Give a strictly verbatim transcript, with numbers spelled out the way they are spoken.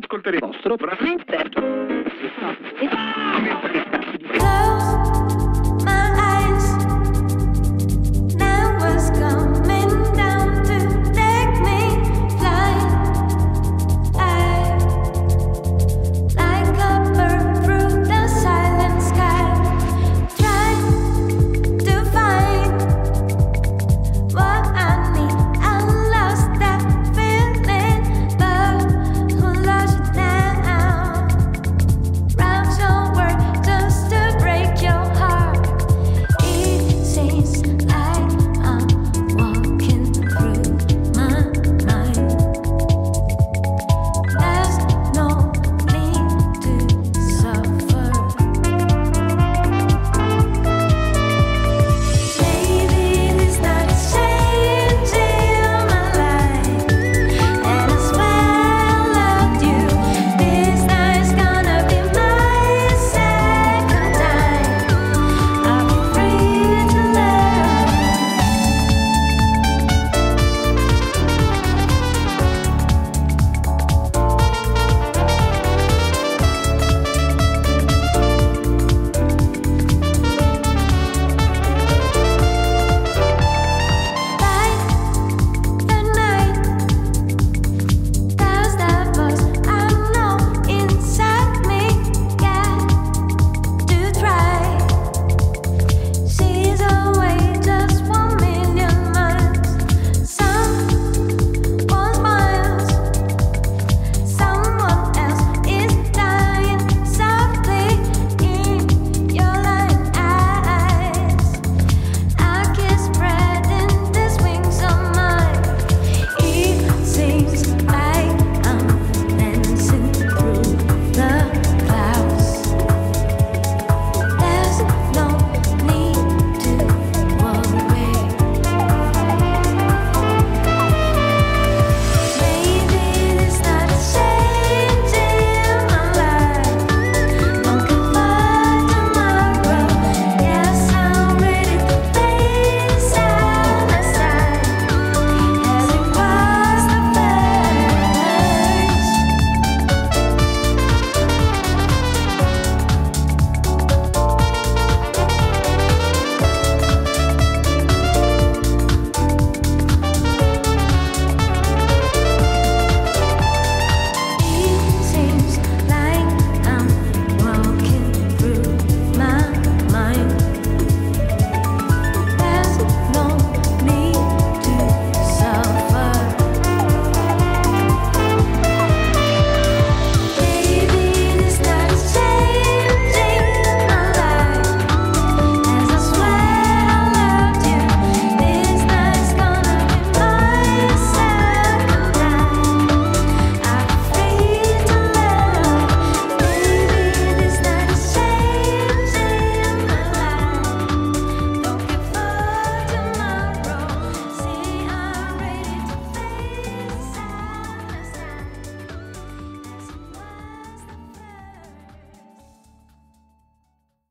ascoltare il vostro veramente.